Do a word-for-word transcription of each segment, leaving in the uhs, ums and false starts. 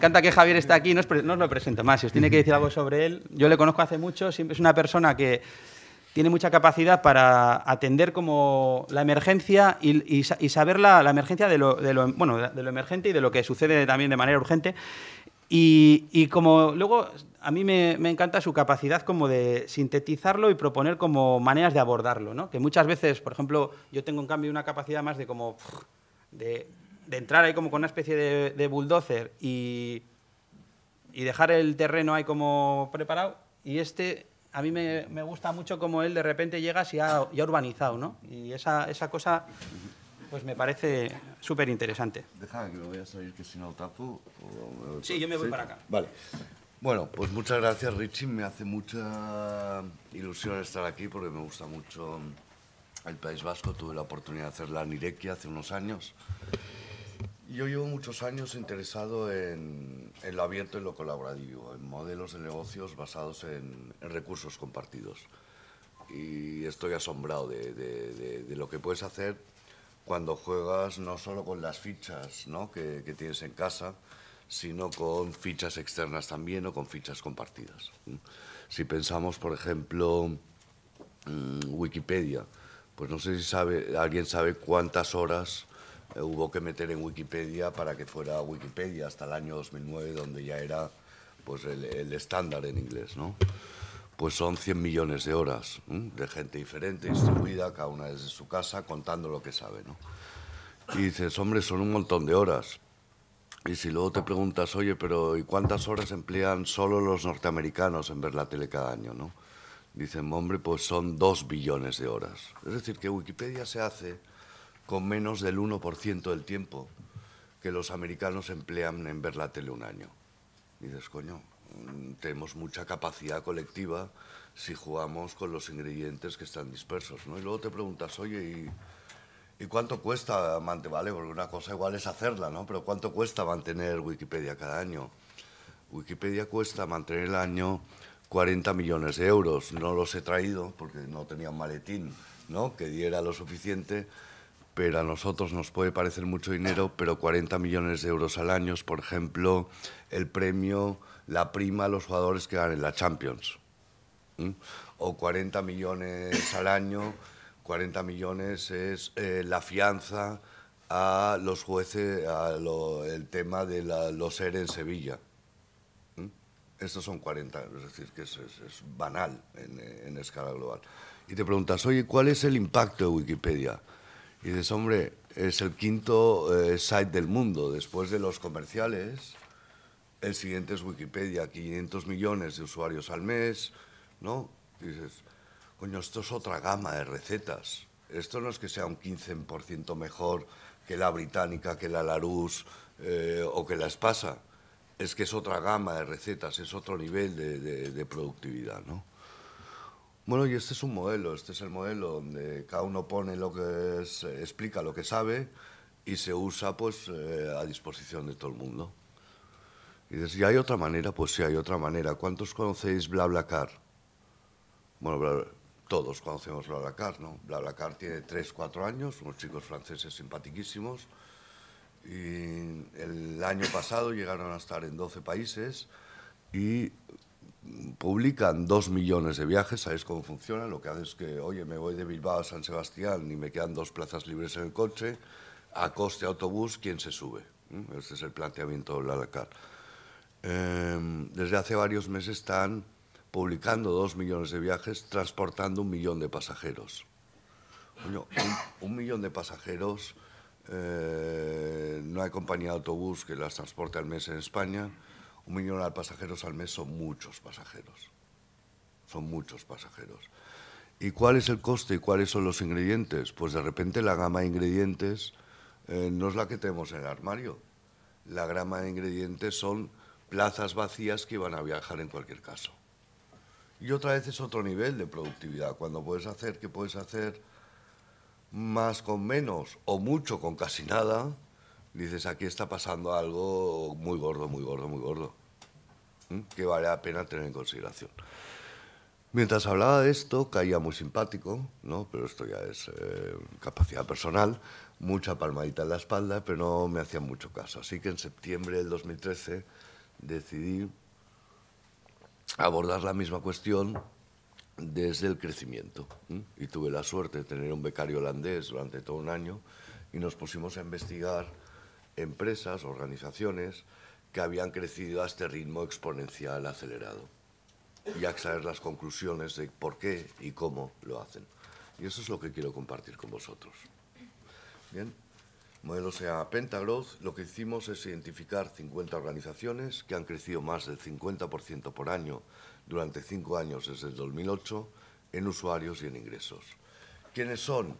encanta que Javier está aquí, no os, pre no os lo presento más. Si os tiene que decir algo sobre él, yo le conozco hace mucho, siempre es una persona que tiene mucha capacidad para atender como la emergencia y, y, y saber la, la emergencia de lo, de, lo, bueno, de lo emergente y de lo que sucede también de manera urgente. Y, y como luego a mí me, me encanta su capacidad como de sintetizarlo y proponer como maneras de abordarlo, ¿no? Que muchas veces, por ejemplo, yo tengo en cambio una capacidad más de como de, de entrar ahí como con una especie de, de bulldozer y, y dejar el terreno ahí como preparado. Y este a mí me, me gusta mucho como él de repente llega y ha, y ha urbanizado, ¿no? Y esa, esa cosa pues me parece súper interesante. Deja que lo voy a salir, que si no tapo... O... Sí, yo me voy ¿Sí? para acá. Vale. Bueno, pues muchas gracias, Richie. Me hace mucha ilusión estar aquí porque me gusta mucho el País Vasco. Tuve la oportunidad de hacer la Nireki hace unos años. Yo llevo muchos años interesado en, en lo abierto y lo colaborativo, en modelos de negocios basados en, en recursos compartidos. Y estoy asombrado de, de, de, de lo que puedes hacer cuando juegas no solo con las fichas, ¿no? que, que tienes en casa, sino con fichas externas también o con fichas compartidas. Si pensamos, por ejemplo, en Wikipedia, pues no sé si sabe, alguien sabe cuántas horas hubo que meter en Wikipedia para que fuera Wikipedia hasta el año dos mil nueve, donde ya era pues, el, el estándar en inglés, ¿no? Pues son cien millones de horas, ¿eh? De gente diferente, distribuida, cada una desde su casa, contando lo que sabe, ¿no? Y dices, hombre, son un montón de horas. Y si luego te preguntas, oye, pero ¿y cuántas horas emplean solo los norteamericanos en ver la tele cada año, ¿no? Dicen, hombre, pues son dos billones de horas. Es decir, que Wikipedia se hace con menos del uno por ciento del tiempo que los americanos emplean en ver la tele un año. Y dices, coño... tenemos mucha capacidad colectiva si jugamos con los ingredientes que están dispersos, ¿no? Y luego te preguntas, oye, ¿y, ¿y cuánto cuesta mantener? Vale, porque una cosa igual es hacerla, ¿no? Pero ¿cuánto cuesta mantener Wikipedia cada año? Wikipedia cuesta mantener el año cuarenta millones de euros. No los he traído porque no tenía un maletín, ¿no? Que diera lo suficiente, pero a nosotros nos puede parecer mucho dinero, pero cuarenta millones de euros al año es, por ejemplo, el premio... la prima a los jugadores que ganan en la Champions. ¿Mm? O cuarenta millones al año, cuarenta millones es eh, la fianza a los jueces, a lo, el tema de la, los E R E en Sevilla. ¿Mm? Estos son cuarenta, es decir, que es, es, es banal en, en escala global. Y te preguntas, oye, ¿cuál es el impacto de Wikipedia? Y dices, hombre, es el quinto eh, site del mundo, después de los comerciales. El siguiente es Wikipedia, quinientos millones de usuarios al mes, ¿no? Y dices, coño, esto es otra gama de recetas. Esto no es que sea un quince por ciento mejor que la británica, que la Larousse eh, o que la Espasa. Es que es otra gama de recetas, es otro nivel de, de, de productividad, ¿no? Bueno, y este es un modelo, este es el modelo donde cada uno pone lo que es, explica lo que sabe y se usa pues, eh, a disposición de todo el mundo. Y dices, ¿y hay otra manera? Pues sí, hay otra manera. ¿Cuántos conocéis BlaBlaCar? Bueno, bla, todos conocemos BlaBlaCar, ¿no? BlaBlaCar tiene tres, cuatro años, unos chicos franceses simpaticísimos. Y el año pasado llegaron a estar en doce países y publican dos millones de viajes. ¿Sabéis cómo funciona? Lo que hace es que, oye, me voy de Bilbao a San Sebastián y me quedan dos plazas libres en el coche, a coste autobús, ¿quién se sube? Este es el planteamiento de BlaBlaCar. Eh, desde hace varios meses están publicando dos millones de viajes, transportando un millón de pasajeros. Bueno, un, un millón de pasajeros, eh, no hay compañía de autobús que las transporte al mes en España. Un millón de pasajeros al mes son muchos pasajeros. Son muchos pasajeros. ¿Y cuál es el coste y cuáles son los ingredientes? Pues de repente la gama de ingredientes eh, no es la que tenemos en el armario. La gama de ingredientes son plazas vacías que iban a viajar en cualquier caso. Y otra vez es otro nivel de productividad, cuando puedes hacer que puedes hacer más con menos o mucho con casi nada, dices, aquí está pasando algo muy gordo, muy gordo, muy gordo, ¿eh? Que vale la pena tener en consideración. Mientras hablaba de esto, caía muy simpático, ¿no? Pero esto ya es eh, capacidad personal, mucha palmadita en la espalda, pero no me hacían mucho caso. Así que en septiembre del dos mil trece... decidí abordar la misma cuestión desde el crecimiento. Y tuve la suerte de tener un becario holandés durante todo un año y nos pusimos a investigar empresas, organizaciones que habían crecido a este ritmo exponencial acelerado y a extraer las conclusiones de por qué y cómo lo hacen. Y eso es lo que quiero compartir con vosotros. Bien, el modelo se llama Pentagrowth. Lo que hicimos es identificar cincuenta organizaciones que han crecido más del cincuenta por ciento por año durante cinco años desde el dos mil ocho en usuarios y en ingresos. ¿Quiénes son?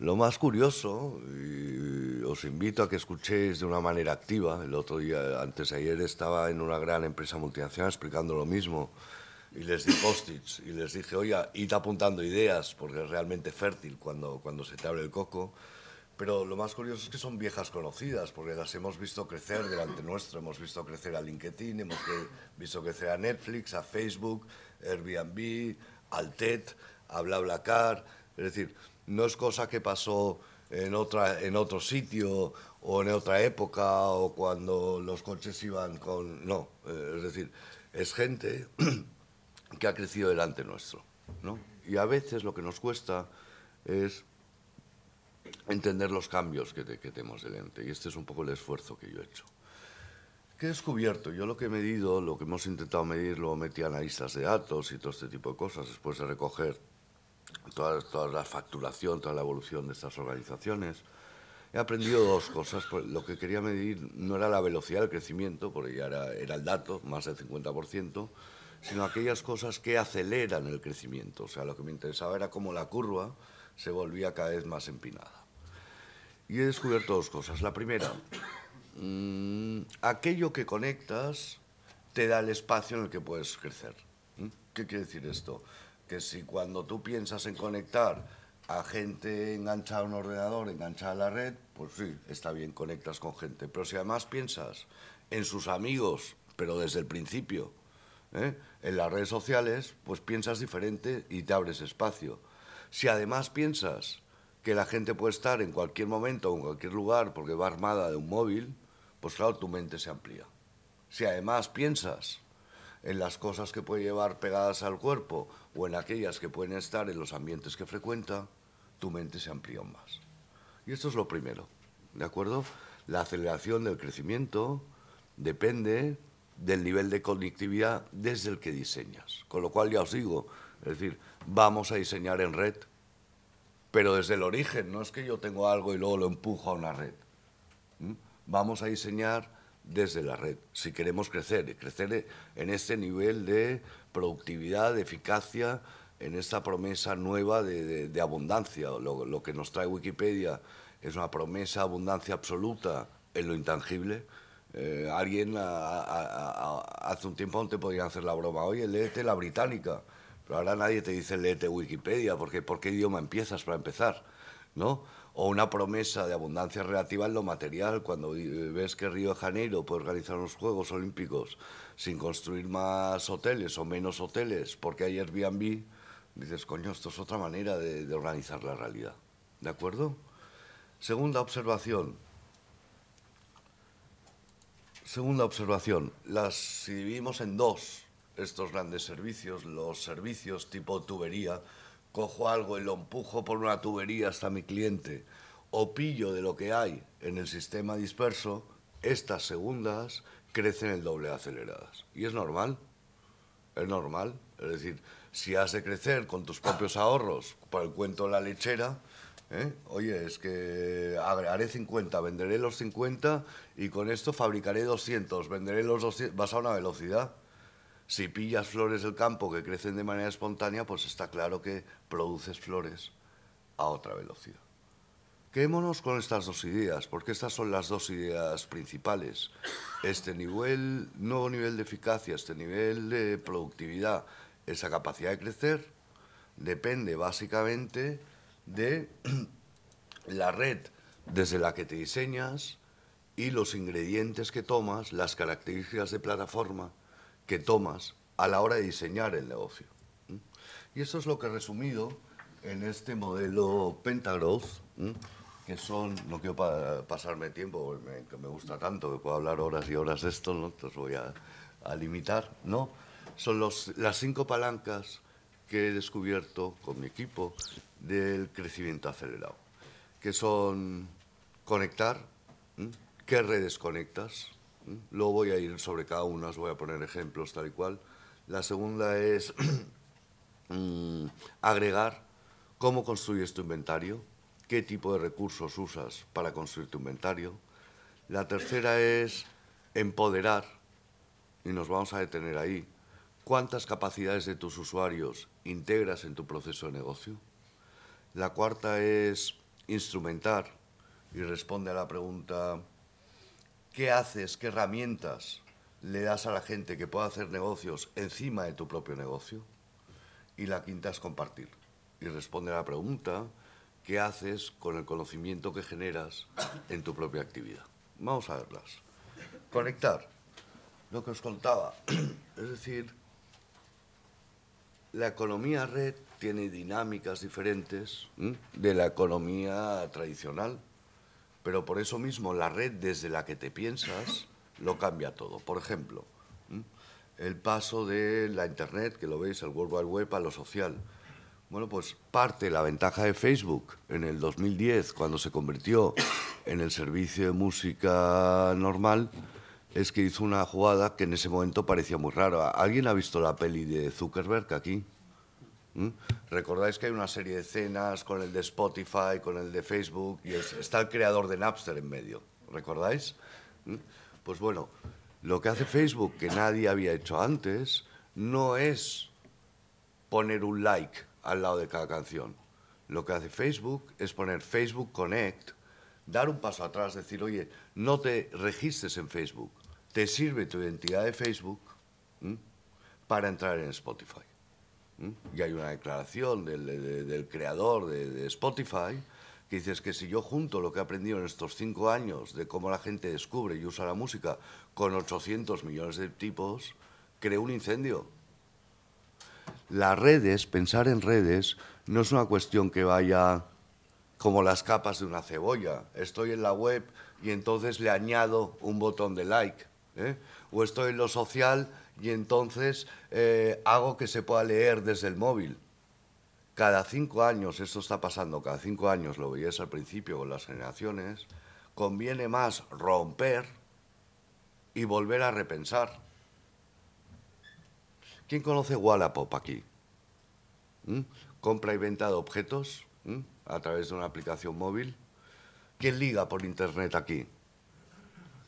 Lo más curioso, y os invito a que escuchéis de una manera activa, el otro día, antes de ayer, estaba en una gran empresa multinacional explicando lo mismo y les di post-its y les dije, oye, id apuntando ideas porque es realmente fértil cuando, cuando se te abre el coco. Pero lo más curioso es que son viejas conocidas, porque las hemos visto crecer delante nuestro. Hemos visto crecer a LinkedIn, hemos visto crecer a Netflix, a Facebook, Airbnb, al TED, a BlaBlaCar. Es decir, no es cosa que pasó en, otra, en otro sitio o en otra época o cuando los coches iban con... No, es decir, es gente que ha crecido delante nuestro, ¿no? Y a veces lo que nos cuesta es entender los cambios que, te, que tenemos delante. Y este es un poco el esfuerzo que yo he hecho. ¿Qué he descubierto? Yo lo que he medido, lo que hemos intentado medir, luego metí analistas de datos y todo este tipo de cosas, después de recoger toda, toda la facturación, toda la evolución de estas organizaciones. He aprendido dos cosas. Lo que quería medir no era la velocidad del crecimiento, porque ya era, era el dato, más del cincuenta por ciento, sino aquellas cosas que aceleran el crecimiento. O sea, lo que me interesaba era cómo la curva se volvía cada vez más empinada. Y he descubierto dos cosas. La primera, mmm, aquello que conectas te da el espacio en el que puedes crecer. ¿Qué quiere decir esto? Que si cuando tú piensas en conectar a gente enganchada a un ordenador, enganchada a la red, pues sí, está bien, conectas con gente. Pero si además piensas en sus amigos, pero desde el principio, ¿eh?, en las redes sociales, pues piensas diferente y te abres espacio. Si además piensas que la gente puede estar en cualquier momento o en cualquier lugar porque va armada de un móvil, pues claro, tu mente se amplía. Si además piensas en las cosas que puede llevar pegadas al cuerpo o en aquellas que pueden estar en los ambientes que frecuenta, tu mente se amplía aún más. Y esto es lo primero, ¿de acuerdo? La aceleración del crecimiento depende del nivel de conectividad desde el que diseñas. Con lo cual ya os digo, es decir, vamos a diseñar en red, pero desde el origen. No es que yo tengo algo y luego lo empujo a una red. ¿Mm? Vamos a diseñar desde la red, si queremos crecer, crecer en este nivel de productividad, de eficacia, en esta promesa nueva de, de, de abundancia. Lo, lo que nos trae Wikipedia es una promesa de abundancia absoluta en lo intangible. Eh, alguien a, a, a, a, hace un tiempo aún te podían hacer la broma, oye, léete la británica. Pero ahora nadie te dice léete Wikipedia, porque ¿por qué idioma empiezas para empezar?, ¿no? O una promesa de abundancia relativa en lo material, cuando ves que Río de Janeiro puede organizar unos Juegos Olímpicos sin construir más hoteles o menos hoteles porque hay Airbnb, dices, coño, esto es otra manera de, de organizar la realidad, ¿de acuerdo? Segunda observación. Segunda observación, las, si dividimos en dos estos grandes servicios, los servicios tipo tubería, cojo algo y lo empujo por una tubería hasta mi cliente, o pillo de lo que hay en el sistema disperso, estas segundas crecen el doble de aceleradas. Y es normal, es normal. Es decir, si has de crecer con tus propios ahorros, por el cuento de la lechera, ¿eh?, oye, es que haré cincuenta, venderé los cincuenta y con esto fabricaré doscientos, venderé los doscientos, vas a una velocidad. Si pillas flores del campo que crecen de manera espontánea, pues está claro que produces flores a otra velocidad. Quedémonos con estas dos ideas, porque estas son las dos ideas principales. Este nivel, nuevo nivel de eficacia, este nivel de productividad, esa capacidad de crecer, depende básicamente de la red desde la que te diseñas y los ingredientes que tomas, las características de plataforma que tomas a la hora de diseñar el negocio. ¿Mm? Y eso es lo que he resumido en este modelo Pentagrowth, ¿Mm? que son, no quiero pa pasarme tiempo, me, que me gusta tanto, que puedo hablar horas y horas de esto, ¿no? Entonces voy a, a limitar, ¿no? Son los, las cinco palancas que he descubierto con mi equipo del crecimiento acelerado, que son conectar, ¿eh? ¿Qué redes conectas? ¿Eh? Luego voy a ir sobre cada una, os voy a poner ejemplos tal y cual. La segunda es mm, agregar. ¿Cómo construyes tu inventario? ¿Qué tipo de recursos usas para construir tu inventario? La tercera es empoderar, y nos vamos a detener ahí. ¿Cuántas capacidades de tus usuarios integras en tu proceso de negocio? La cuarta es instrumentar, y responde a la pregunta, ¿qué haces, qué herramientas le das a la gente que pueda hacer negocios encima de tu propio negocio? Y la quinta es compartir. Y responde a la pregunta, ¿qué haces con el conocimiento que generas en tu propia actividad? Vamos a verlas. Conectar, lo que os contaba. Es decir, la economía red tiene dinámicas diferentes ¿eh? de la economía tradicional, pero por eso mismo la red desde la que te piensas lo cambia todo. Por ejemplo, ¿eh? el paso de la Internet, que lo veis, el World Wide Web, a lo social. Bueno, pues parte la ventaja de Facebook en el dos mil diez, cuando se convirtió en el servicio de música normal, es que hizo una jugada que en ese momento parecía muy rara. ¿Alguien ha visto la peli de Zuckerberg aquí? ¿Mm? ¿Recordáis que hay una serie de escenas con el de Spotify, con el de Facebook, y es, está el creador de Napster en medio? ¿Recordáis? ¿Mm? Pues bueno, lo que hace Facebook, que nadie había hecho antes, no es poner un like al lado de cada canción. Lo que hace Facebook es poner Facebook Connect, dar un paso atrás, decir, oye, no te registres en Facebook, te sirve tu identidad de Facebook ¿m? para entrar en Spotify. ¿M? Y hay una declaración del, del, del creador de, de Spotify que dice, es que si yo junto lo que he aprendido en estos cinco años de cómo la gente descubre y usa la música con ochocientos millones de tipos, creo un incendio. Las redes, pensar en redes, no es una cuestión que vaya como las capas de una cebolla. Estoy en la web y entonces le añado un botón de like. ¿eh? O estoy en lo social y entonces eh, hago que se pueda leer desde el móvil. Cada cinco años, esto está pasando, cada cinco años, lo veías al principio con las generaciones, conviene más romper y volver a repensar. ¿Quién conoce Wallapop aquí? ¿Mm? Compra y venta de objetos ¿Mm? a través de una aplicación móvil. ¿Quién liga por internet aquí?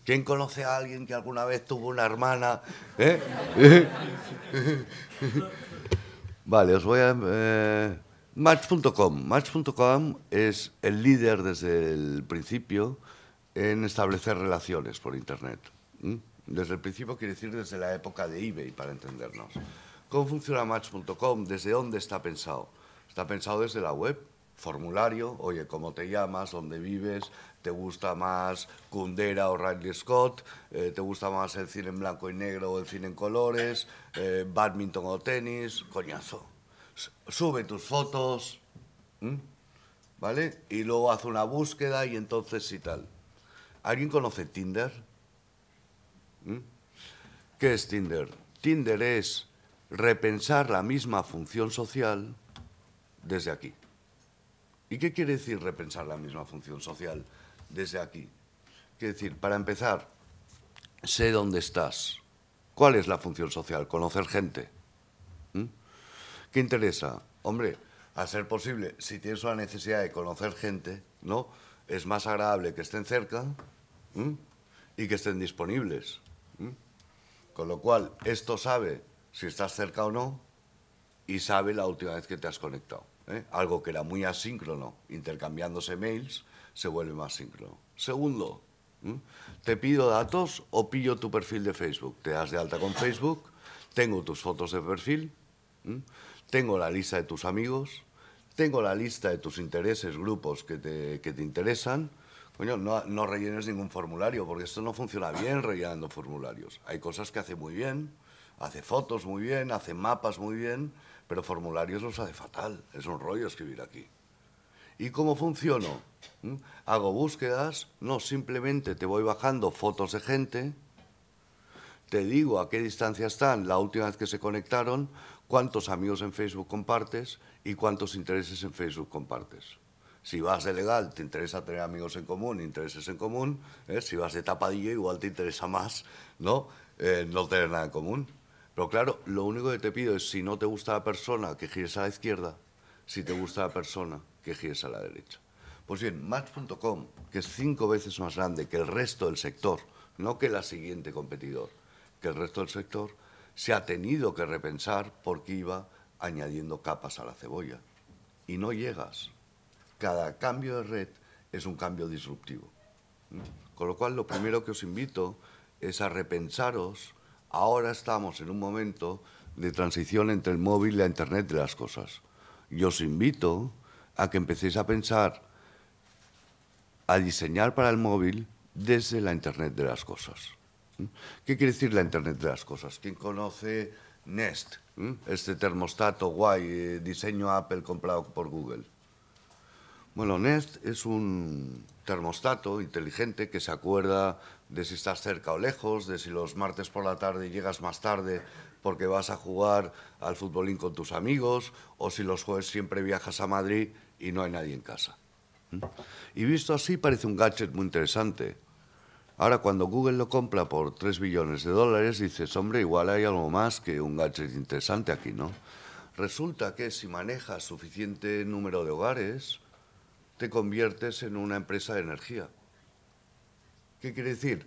¿Quién conoce a alguien que alguna vez tuvo una hermana? ¿Eh? Vale, os voy a... Eh, Match punto com. Match punto com es el líder desde el principio en establecer relaciones por internet. ¿Mm? Desde el principio quiere decir desde la época de eBay, para entendernos. ¿Cómo funciona Match punto com? ¿Desde dónde está pensado? Está pensado desde la web, formulario, oye, cómo te llamas, dónde vives, te gusta más Kundera o Ridley Scott, eh, te gusta más el cine en blanco y negro o el cine en colores, eh, badminton o tenis, coñazo. Sube tus fotos, ¿eh? ¿vale? Y luego haz una búsqueda y entonces sí tal. ¿Alguien conoce Tinder? ¿Qué es Tinder? Tinder es repensar la misma función social desde aquí. ¿Y qué quiere decir repensar la misma función social desde aquí? Quiere decir, para empezar, sé dónde estás. ¿Cuál es la función social? Conocer gente. ¿Qué interesa? Hombre, a ser posible, si tienes una necesidad de conocer gente, ¿no? Es más agradable que estén cerca ¿eh? y que estén disponibles. Con lo cual, esto sabe si estás cerca o no y sabe la última vez que te has conectado. ¿eh? Algo que era muy asíncrono, intercambiándose mails, se vuelve más síncrono. Segundo, ¿eh? te pido datos o pillo tu perfil de Facebook. Te das de alta con Facebook, tengo tus fotos de perfil, ¿eh? tengo la lista de tus amigos, tengo la lista de tus intereses, grupos que te, que te interesan. Coño, no, no rellenes ningún formulario, porque esto no funciona bien rellenando formularios. Hay cosas que hace muy bien, hace fotos muy bien, hace mapas muy bien, pero formularios los hace fatal. Es un rollo escribir aquí. ¿Y cómo funciono? ¿Mm? Hago búsquedas, no simplemente te voy bajando fotos de gente, te digo a qué distancia están, la última vez que se conectaron, cuántos amigos en Facebook compartes y cuántos intereses en Facebook compartes. Si vas de legal, te interesa tener amigos en común, intereses en común. ¿eh? Si vas de tapadillo, igual te interesa más no, eh, no tener nada en común. Pero claro, lo único que te pido es, si no te gusta la persona, que gires a la izquierda. Si te gusta la persona, que gires a la derecha. Pues bien, Match punto com, que es cinco veces más grande que el resto del sector, no que la siguiente competidor, que el resto del sector, se ha tenido que repensar porque iba añadiendo capas a la cebolla. Y no llegas. Cada cambio de red es un cambio disruptivo. Con lo cual, lo primero que os invito es a repensaros. Ahora estamos en un momento de transición entre el móvil y la Internet de las cosas. Y os invito a que empecéis a pensar, a diseñar para el móvil desde la Internet de las cosas. ¿Qué quiere decir la Internet de las cosas? ¿Quién conoce Nest? Este termostato guay, diseño Apple comprado por Google. Bueno, Nest es un termostato inteligente que se acuerda de si estás cerca o lejos, de si los martes por la tarde llegas más tarde porque vas a jugar al futbolín con tus amigos, o si los jueves siempre viajas a Madrid y no hay nadie en casa. Y visto así parece un gadget muy interesante. Ahora, cuando Google lo compra por tres billones de dólares, dices, hombre, igual hay algo más que un gadget interesante aquí, ¿no? Resulta que si manejas suficiente número de hogares, te conviertes en una empresa de energía. ¿Qué quiere decir?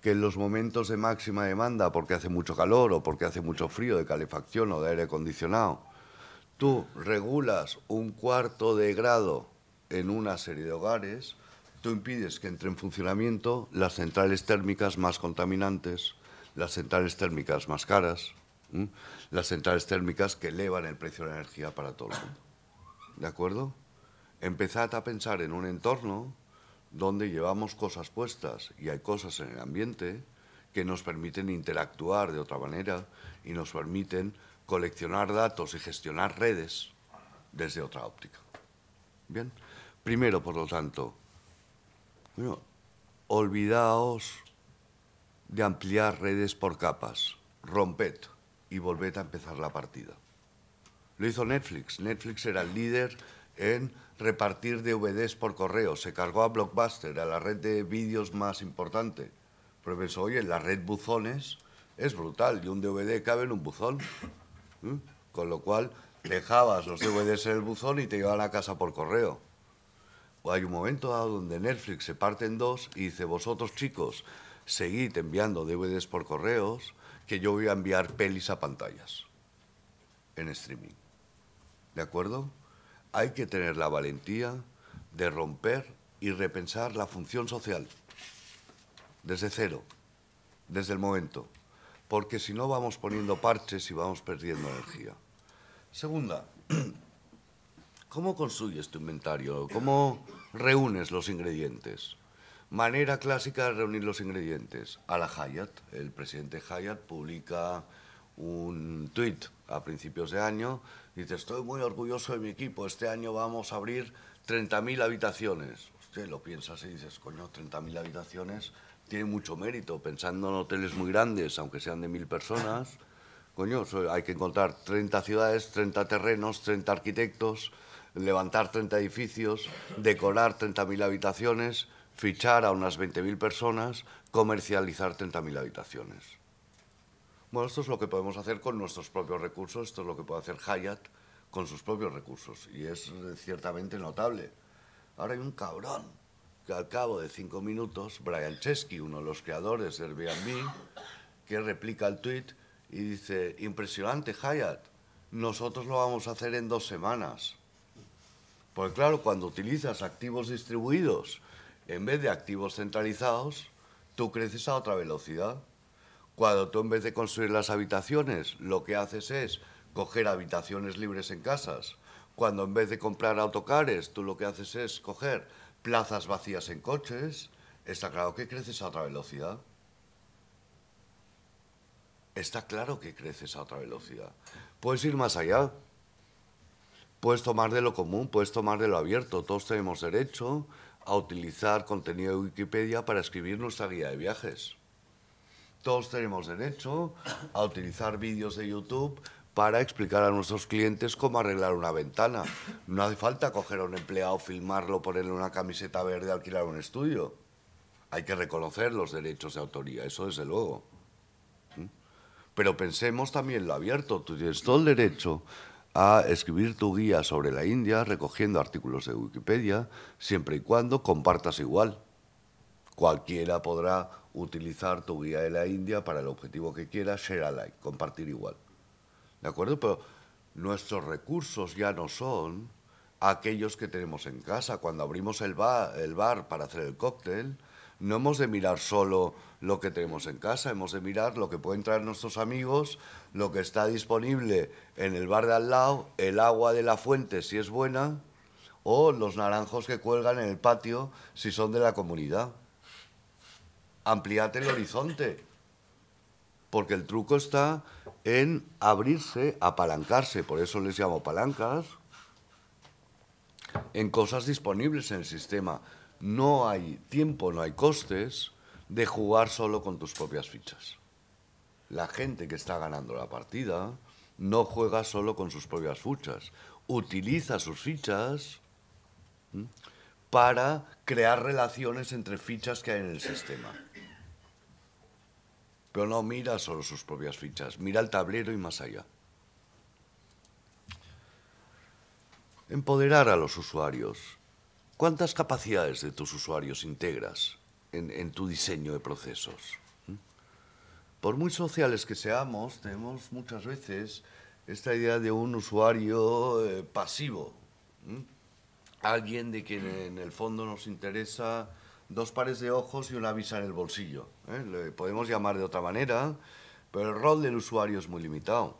Que en los momentos de máxima demanda, porque hace mucho calor o porque hace mucho frío, de calefacción o de aire acondicionado, tú regulas un cuarto de grado en una serie de hogares, tú impides que entre en funcionamiento las centrales térmicas más contaminantes, las centrales térmicas más caras, ¿m? las centrales térmicas que elevan el precio de la energía para todo el mundo. ¿De acuerdo? Empezad a pensar en un entorno donde llevamos cosas puestas y hay cosas en el ambiente que nos permiten interactuar de otra manera y nos permiten coleccionar datos y gestionar redes desde otra óptica. Bien, primero, por lo tanto, bueno, olvidaos de ampliar redes por capas, romped y volved a empezar la partida. Lo hizo Netflix. Netflix era el líder en repartir D V Ds por correo, se cargó a Blockbuster, a la red de vídeos más importante. Pero pensó, oye, la red buzones es brutal y un D V D cabe en un buzón. ¿Mm? Con lo cual, dejabas los D V Ds en el buzón y te llevaban a casa por correo. O hay un momento dado donde Netflix se parte en dos y dice, vosotros chicos, seguid enviando D V Ds por correos, que yo voy a enviar pelis a pantallas en streaming. ¿De acuerdo? Hay que tener la valentía de romper y repensar la función social desde cero, desde el momento, porque si no vamos poniendo parches y vamos perdiendo energía. Segunda, ¿cómo construyes tu inventario? ¿Cómo reúnes los ingredientes? Manera clásica de reunir los ingredientes. A la Hyatt, el presidente Hyatt publica un tuit a principios de año. Dice, estoy muy orgulloso de mi equipo, este año vamos a abrir treinta mil habitaciones. Usted lo piensa y dices, coño, treinta mil habitaciones tiene mucho mérito, pensando en hoteles muy grandes, aunque sean de mil personas. Coño, hay que encontrar treinta ciudades, treinta terrenos, treinta arquitectos, levantar treinta edificios, decorar treinta mil habitaciones, fichar a unas veinte mil personas, comercializar treinta mil habitaciones. Bueno, esto es lo que podemos hacer con nuestros propios recursos, esto es lo que puede hacer Hyatt con sus propios recursos, y es ciertamente notable. Ahora hay un cabrón que al cabo de cinco minutos, Brian Chesky, uno de los creadores de Airbnb, que replica el tweet y dice, impresionante Hyatt, nosotros lo vamos a hacer en dos semanas. Porque claro, cuando utilizas activos distribuidos en vez de activos centralizados, tú creces a otra velocidad. Cuando tú, en vez de construir las habitaciones, lo que haces es coger habitaciones libres en casas. Cuando, en vez de comprar autocares, tú lo que haces es coger plazas vacías en coches, está claro que creces a otra velocidad. Está claro que creces a otra velocidad. Puedes ir más allá. puedes tomar de lo común, puedes tomar de lo abierto. Todos tenemos derecho a utilizar contenido de Wikipedia para escribir nuestra guía de viajes. Todos tenemos derecho a utilizar vídeos de YouTube para explicar a nuestros clientes cómo arreglar una ventana. No hace falta coger a un empleado, filmarlo, ponerle una camiseta verde, alquilar un estudio. Hay que reconocer los derechos de autoría, eso desde luego. ¿Sí? Pero pensemos también lo abierto. Tú tienes todo el derecho a escribir tu guía sobre la India recogiendo artículos de Wikipedia, siempre y cuando compartas igual. Cualquiera podrá utilizar tu guía de la India para el objetivo que quiera, share alike, compartir igual. ¿De acuerdo? Pero nuestros recursos ya no son aquellos que tenemos en casa. Cuando abrimos el bar, el bar para hacer el cóctel, no hemos de mirar solo lo que tenemos en casa, hemos de mirar lo que pueden traer nuestros amigos, lo que está disponible en el bar de al lado, el agua de la fuente si es buena, o los naranjos que cuelgan en el patio si son de la comunidad. Ampliad el horizonte, porque el truco está en abrirse, apalancarse, por eso les llamo palancas, en cosas disponibles en el sistema. No hay tiempo, no hay costes de jugar solo con tus propias fichas. La gente que está ganando la partida no juega solo con sus propias fichas, utiliza sus fichas para crear relaciones entre fichas que hay en el sistema. Pero no mira solo sus propias fichas, mira el tablero y más allá. Empoderar a los usuarios. ¿Cuántas capacidades de tus usuarios integras en, en tu diseño de procesos? Por muy sociales que seamos, tenemos muchas veces esta idea de un usuario eh, pasivo. ¿Eh? Alguien de quien en el fondo nos interesa dos pares de ojos y una visa en el bolsillo. ¿Eh? Le podemos llamar de otra manera, pero el rol del usuario es muy limitado.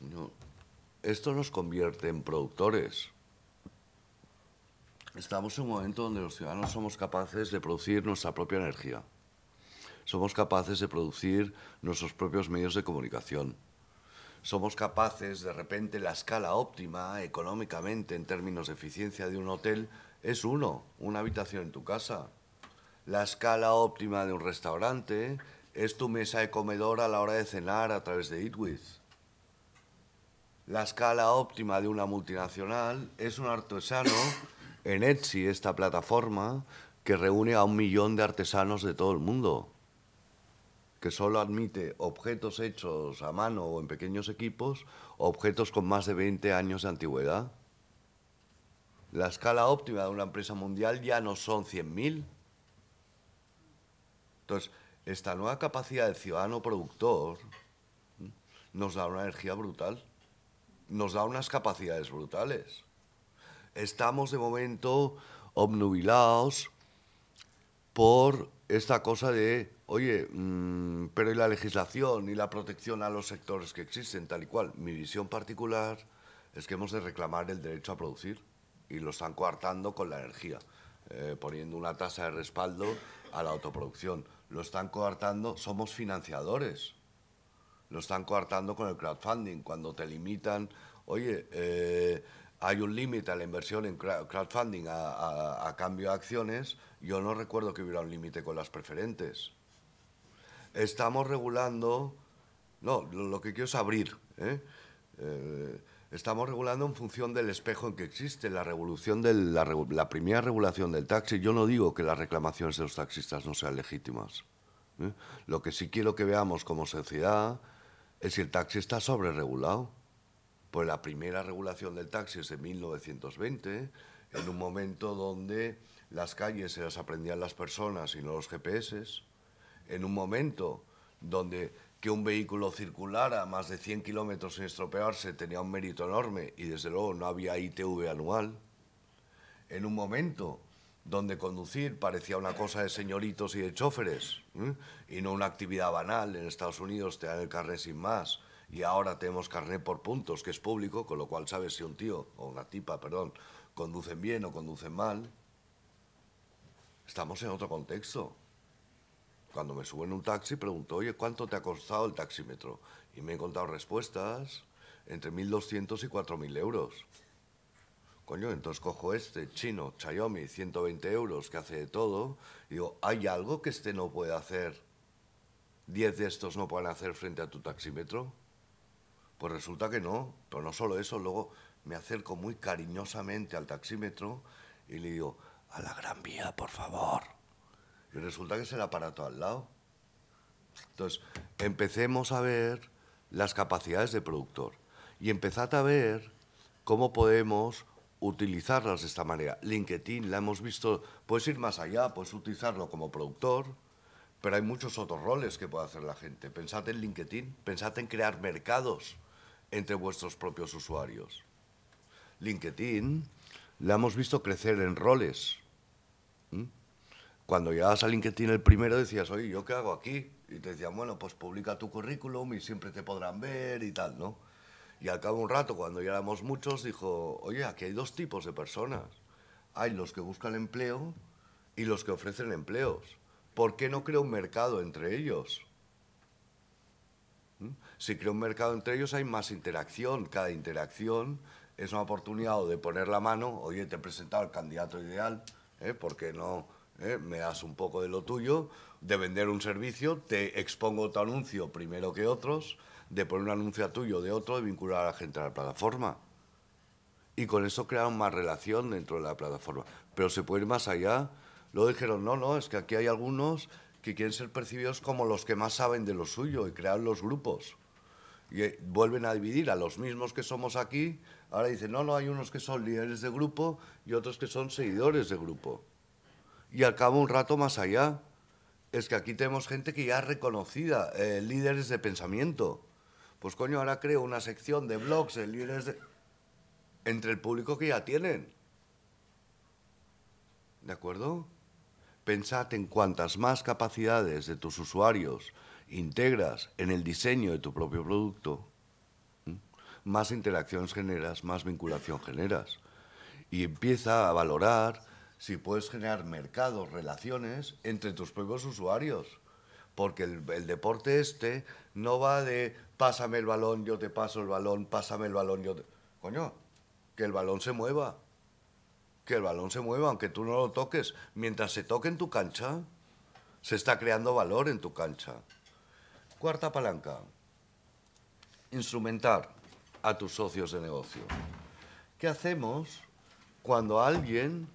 No. Esto nos convierte en productores. Estamos en un momento donde los ciudadanos somos capaces de producir nuestra propia energía. Somos capaces de producir nuestros propios medios de comunicación. Somos capaces, de repente, la escala óptima económicamente en términos de eficiencia de un hotel es uno, una habitación en tu casa. La escala óptima de un restaurante es tu mesa de comedor a la hora de cenar a través de EatWith. La escala óptima de una multinacional es un artesano en Etsy, esta plataforma que reúne a un millón de artesanos de todo el mundo, que solo admite objetos hechos a mano o en pequeños equipos, objetos con más de veinte años de antigüedad. La escala óptima de una empresa mundial ya no son cien mil. Entonces, esta nueva capacidad del ciudadano productor nos da una energía brutal, nos da unas capacidades brutales. Estamos de momento obnubilados por esta cosa de, oye, mmm, pero y la legislación y la protección a los sectores que existen, tal y cual. Mi visión particular es que hemos de reclamar el derecho a producir y lo están coartando con la energía, eh, poniendo una tasa de respaldo a la autoproducción. Lo están coartando, somos financiadores, lo están coartando con el crowdfunding, cuando te limitan, oye, eh, hay un límite a la inversión en crowdfunding a, a, a cambio de acciones. Yo no recuerdo que hubiera un límite con las preferentes. Estamos regulando... No, lo, lo que quiero es abrir. ¿eh? Eh, estamos regulando en función del espejo en que existe. La, revolución del, la, la primera regulación del taxi, yo no digo que las reclamaciones de los taxistas no sean legítimas. ¿eh? Lo que sí quiero que veamos como sociedad es si el taxi está sobreregulado. Pues la primera regulación del taxi es de mil novecientos veinte, en un momento donde las calles se las aprendían las personas y no los G P S, en un momento donde que un vehículo circulara más de cien kilómetros sin estropearse tenía un mérito enorme y desde luego no había I T V anual, en un momento donde conducir parecía una cosa de señoritos y de choferes, ¿eh? y no una actividad banal. En Estados Unidos te dan el carnet sin más, y ahora tenemos carnet por puntos, que es público, con lo cual sabes si un tío o una tipa, perdón, conducen bien o conducen mal. Estamos en otro contexto. Cuando me subo en un taxi pregunto, oye, ¿cuánto te ha costado el taxímetro? Y me he encontrado respuestas entre mil doscientos y cuatro mil euros. Coño, entonces cojo este chino, Xiaomi, ciento veinte euros, que hace de todo, y digo, ¿hay algo que este no puede hacer? ¿Diez de estos no pueden hacer frente a tu taxímetro? Pues resulta que no, pero no solo eso, luego me acerco muy cariñosamente al taxímetro y le digo, a la Gran Vía, por favor. Y resulta que es el aparato al lado. Entonces, empecemos a ver las capacidades de productor y empezad a ver cómo podemos utilizarlas de esta manera. LinkedIn la hemos visto, puedes ir más allá, puedes utilizarlo como productor, pero hay muchos otros roles que puede hacer la gente. Pensad en LinkedIn, pensad en crear mercados entre vuestros propios usuarios. LinkedIn la hemos visto crecer en roles. ¿Mm? Cuando llegabas a LinkedIn el primero decías, oye, ¿yo qué hago aquí? Y te decían, bueno, pues publica tu currículum y siempre te podrán ver y tal, ¿no? Y al cabo de un rato, cuando ya éramos muchos, dijo, oye, aquí hay dos tipos de personas. Hay los que buscan empleo y los que ofrecen empleos. ¿Por qué no creo un mercado entre ellos? ¿Mm? Si creo un mercado entre ellos hay más interacción. Cada interacción es una oportunidad de poner la mano, oye, te he presentado al candidato ideal, ¿eh? ¿Por qué no eh? me das un poco de lo tuyo? De vender un servicio, te expongo tu anuncio primero que otros, de poner un anuncio tuyo de otro, de vincular a la gente a la plataforma. Y con eso crearon más relación dentro de la plataforma. Pero se puede ir más allá. Luego dijeron, no, no, es que aquí hay algunos que quieren ser percibidos como los que más saben de lo suyo y crear los grupos. Y eh, vuelven a dividir a los mismos que somos aquí. Ahora dicen, no, no, hay unos que son líderes de grupo y otros que son seguidores de grupo. Y al cabo un rato más allá, es que aquí tenemos gente que ya es reconocida, eh, líderes de pensamiento. Pues coño, ahora creo una sección de blogs de líderes de... entre el público que ya tienen. ¿De acuerdo? Pensad en cuantas más capacidades de tus usuarios integras en el diseño de tu propio producto, ¿sí? más interacciones generas, más vinculación generas. Y empieza a valorar si puedes generar mercados, relaciones entre tus propios usuarios. Porque el, el deporte este no va de pásame el balón, yo te paso el balón, pásame el balón, yo te... Coño, que el balón se mueva. Que el balón se mueva, aunque tú no lo toques. Mientras se toque en tu cancha, se está creando valor en tu cancha. Cuarta palanca. Instrumentar a tus socios de negocio. ¿Qué hacemos cuando alguien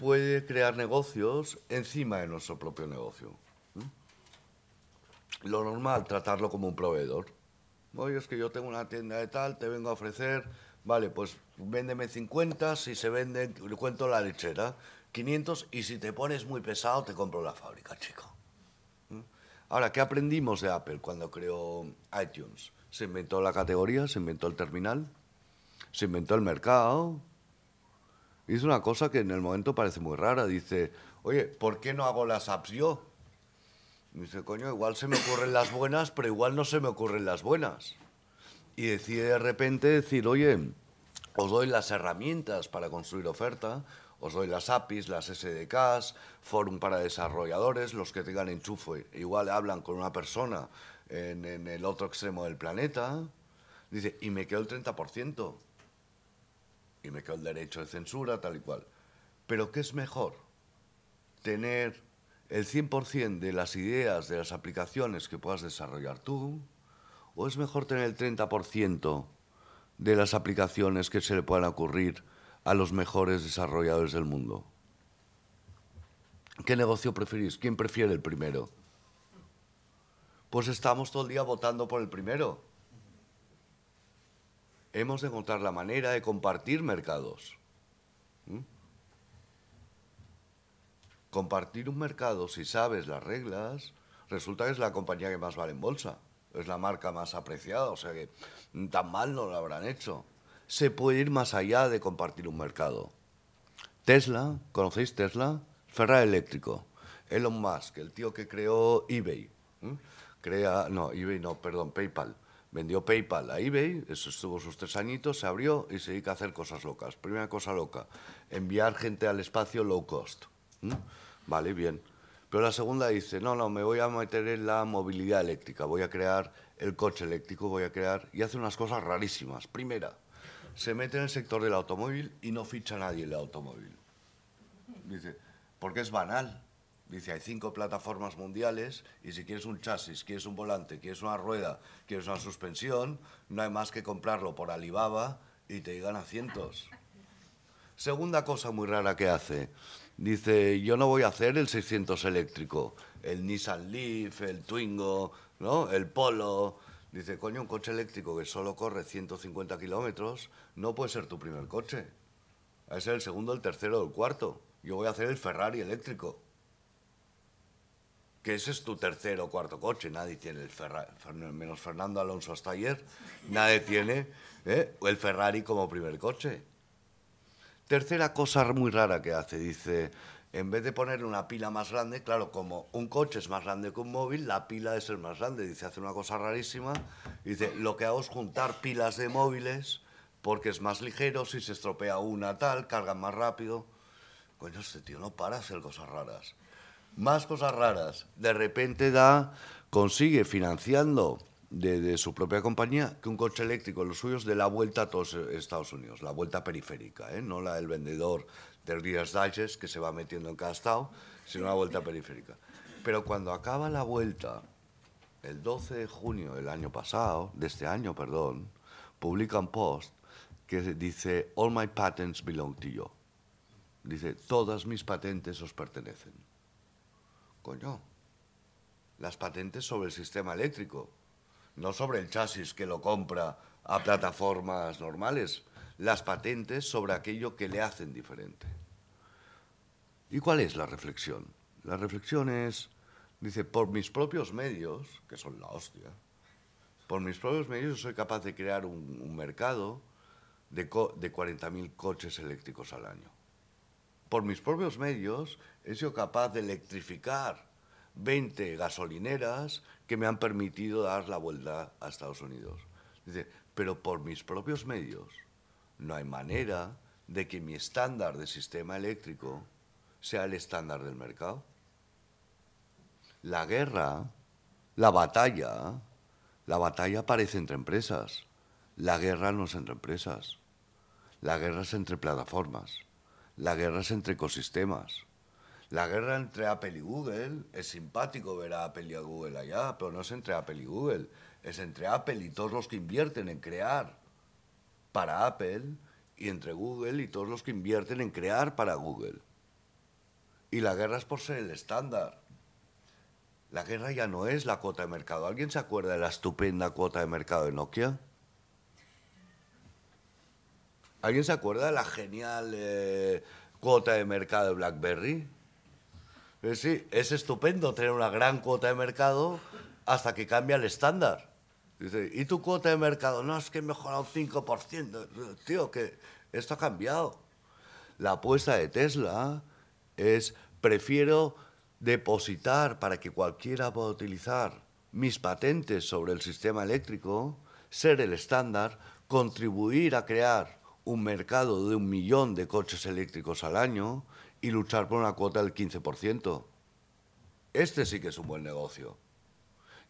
puede crear negocios encima de nuestro propio negocio? ¿Mm? Lo normal, tratarlo como un proveedor. Oye, es que yo tengo una tienda de tal, te vengo a ofrecer, vale, pues véndeme cincuenta, si se vende, le cuento la lechera, quinientos, y si te pones muy pesado, te compro la fábrica, chico. ¿Mm? Ahora, ¿qué aprendimos de Apple cuando creó iTunes? Se inventó la categoría, se inventó el terminal, se inventó el mercado. Hizo una cosa que en el momento parece muy rara. Dice, oye, ¿por qué no hago las apps yo? Y dice, coño, igual se me ocurren las buenas, pero igual no se me ocurren las buenas. Y decide de repente decir, oye, os doy las herramientas para construir oferta, os doy las A P Is, las S D Ks, forum para desarrolladores, los que tengan enchufe. Igual hablan con una persona en, en el otro extremo del planeta. Dice, y me quedo el treinta por ciento. Y me quedo el derecho de censura, tal y cual. Pero ¿qué es mejor? Tener el cien por ciento de las ideas, de las aplicaciones que puedas desarrollar tú, o es mejor tener el treinta por ciento de las aplicaciones que se le puedan ocurrir a los mejores desarrolladores del mundo. ¿Qué negocio preferís? ¿Quién prefiere el primero? Pues estamos todo el día votando por el primero. Hemos de encontrar la manera de compartir mercados. ¿Mm? Compartir un mercado, si sabes las reglas, resulta que es la compañía que más vale en bolsa. Es la marca más apreciada, o sea que tan mal no lo habrán hecho. Se puede ir más allá de compartir un mercado. Tesla, ¿conocéis Tesla? Ferrari eléctrico. Elon Musk, el tío que creó eBay. ¿Mm? Crea, no, eBay no, perdón, PayPal. Vendió PayPal a eBay, eso estuvo sus tres añitos, se abrió y se dedica a hacer cosas locas. Primera cosa loca, enviar gente al espacio low cost. ¿Mm? Vale, bien. Pero la segunda dice, no, no, me voy a meter en la movilidad eléctrica, voy a crear el coche eléctrico, voy a crear, y hace unas cosas rarísimas. Primera, se mete en el sector del automóvil y no ficha a nadie el automóvil. Dice, porque es banal. Dice, hay cinco plataformas mundiales y si quieres un chasis, quieres un volante, quieres una rueda, quieres una suspensión, no hay más que comprarlo por Alibaba y te llegan a cientos. Segunda cosa muy rara que hace. Dice, yo no voy a hacer el seiscientos eléctrico, el Nissan Leaf, el Twingo, ¿no? El Polo. Dice, coño, un coche eléctrico que solo corre ciento cincuenta kilómetros no puede ser tu primer coche. Va a ser el segundo, el tercero, el cuarto. Yo voy a hacer el Ferrari eléctrico. Que ese es tu tercer o cuarto coche, nadie tiene el Ferrari, menos Fernando Alonso hasta ayer, nadie tiene ¿eh? el Ferrari como primer coche. Tercera cosa muy rara que hace, dice, en vez de poner una pila más grande, claro, como un coche es más grande que un móvil, la pila es el más grande, dice, hace una cosa rarísima, dice, lo que hago es juntar pilas de móviles porque es más ligero, si se estropea una tal, cargan más rápido. Coño, este tío no para de hacer cosas raras. Más cosas raras. De repente da, consigue financiando de, de su propia compañía que un coche eléctrico, los suyos, de la vuelta a todos Estados Unidos, la vuelta periférica, ¿eh? No la del vendedor de Rías Dalles que se va metiendo en cada estado, sino la vuelta periférica. Pero cuando acaba la vuelta, el doce de junio del año pasado, de este año, perdón, publica un post que dice, all my patents belong to you. Dice, todas mis patentes os pertenecen. Coño, las patentes sobre el sistema eléctrico, no sobre el chasis que lo compra a plataformas normales, las patentes sobre aquello que le hacen diferente. ¿Y cuál es la reflexión? La reflexión es, dice, por mis propios medios, que son la hostia, por mis propios medios soy capaz de crear un, un mercado de, co de cuarenta mil coches eléctricos al año. Por mis propios medios he sido capaz de electrificar veinte gasolineras que me han permitido dar la vuelta a Estados Unidos. Dice, pero por mis propios medios no hay manera de que mi estándar de sistema eléctrico sea el estándar del mercado. La guerra, la batalla, la batalla parece entre empresas. La guerra no es entre empresas. La guerra es entre plataformas. La guerra es entre ecosistemas. La guerra entre Apple y Google, es simpático ver a Apple y a Google allá, pero no es entre Apple y Google, es entre Apple y todos los que invierten en crear para Apple y entre Google y todos los que invierten en crear para Google. Y la guerra es por ser el estándar. La guerra ya no es la cuota de mercado. ¿Alguien se acuerda de la estupenda cuota de mercado de Nokia? ¿Alguien se acuerda de la genial eh, cuota de mercado de BlackBerry? Eh, sí, es estupendo tener una gran cuota de mercado hasta que cambia el estándar. Dice, ¿y tu cuota de mercado? No, es que he mejorado un cinco por ciento. Tío, que esto ha cambiado. La apuesta de Tesla es, prefiero depositar para que cualquiera pueda utilizar mis patentes sobre el sistema eléctrico, ser el estándar, contribuir a crear un mercado de un millón de coches eléctricos al año y luchar por una cuota del quince por ciento. Este sí que es un buen negocio.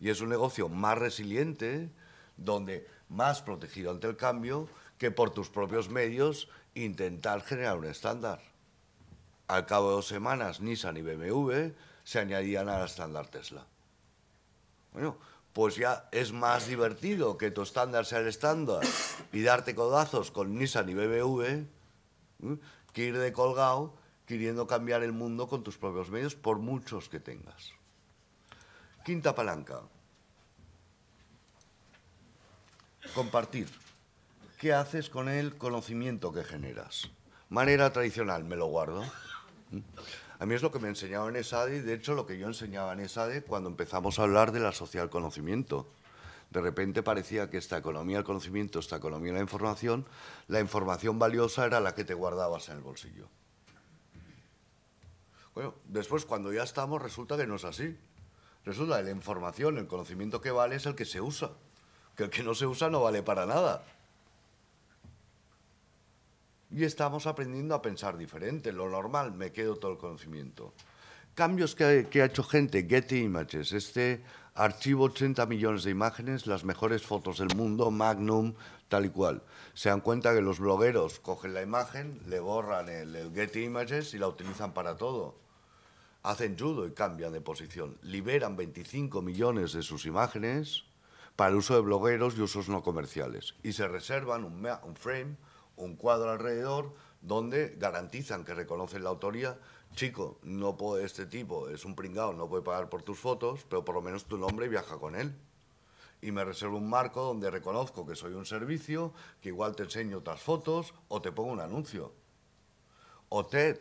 Y es un negocio más resiliente, donde más protegido ante el cambio, que por tus propios medios intentar generar un estándar. Al cabo de dos semanas, Nissan y B M W se añadían al estándar Tesla. Bueno, pues ya es más divertido que tu estándar sea el estándar y darte codazos con Nissan y B M W ¿eh? que ir de colgado queriendo cambiar el mundo con tus propios medios, por muchos que tengas. Quinta palanca. Compartir. ¿Qué haces con el conocimiento que generas? Manera tradicional, me lo guardo. ¿Mm? A mí es lo que me enseñaba en ESADE, y de hecho lo que yo enseñaba en ESADE cuando empezamos a hablar de la sociedad del conocimiento. De repente parecía que esta economía del conocimiento, esta economía de la información, la información valiosa era la que te guardabas en el bolsillo. Bueno, después cuando ya estamos resulta que no es así. Resulta que la información, el conocimiento que vale es el que se usa, que el que no se usa no vale para nada. Y estamos aprendiendo a pensar diferente. Lo normal, me quedo todo el conocimiento. Cambios que ha, que ha hecho gente, Getty Images, este Archivo ochenta millones de imágenes, las mejores fotos del mundo, Magnum, tal y cual. Se dan cuenta que los blogueros cogen la imagen, le borran el, el Getty Images y la utilizan para todo. Hacen judo y cambian de posición. Liberan veinticinco millones de sus imágenes para el uso de blogueros y usos no comerciales. Y se reservan un, un frame, un cuadro alrededor, donde garantizan que reconocen la autoría. Chico, no puede, este tipo es un pringao, no puede pagar por tus fotos, pero por lo menos tu nombre viaja con él. Y me reservo un marco donde reconozco que soy un servicio, que igual te enseño otras fotos o te pongo un anuncio. O TED.